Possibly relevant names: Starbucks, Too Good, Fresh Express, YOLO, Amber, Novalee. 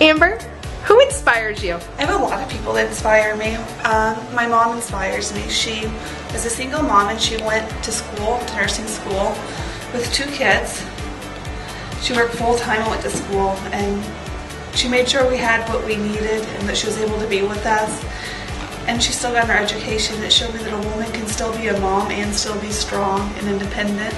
Amber, who inspires you? I have a lot of people that inspire me. My mom inspires me. She is a single mom and she went to school, to nursing school, with two kids. She worked full-time and went to school, and she made sure we had what we needed and that she was able to be with us. And she still got her education that showed me that a woman can still be a mom and still be strong and independent.